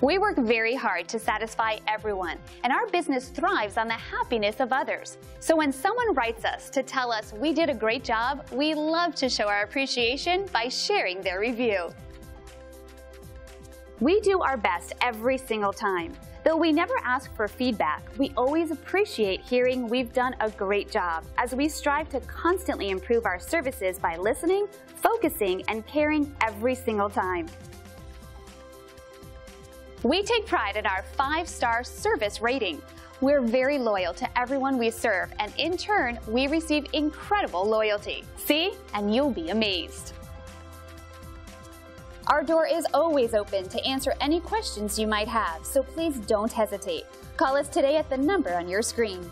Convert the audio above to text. We work very hard to satisfy everyone, and our business thrives on the happiness of others. So when someone writes us to tell us we did a great job, we love to show our appreciation by sharing their review. We do our best every single time. Though we never ask for feedback, we always appreciate hearing we've done a great job as we strive to constantly improve our services by listening, focusing, and caring every single time. We take pride in our 5-star service rating. We're very loyal to everyone we serve, and in turn, we receive incredible loyalty. See, and you'll be amazed. Our door is always open to answer any questions you might have, so please don't hesitate. Call us today at the number on your screen.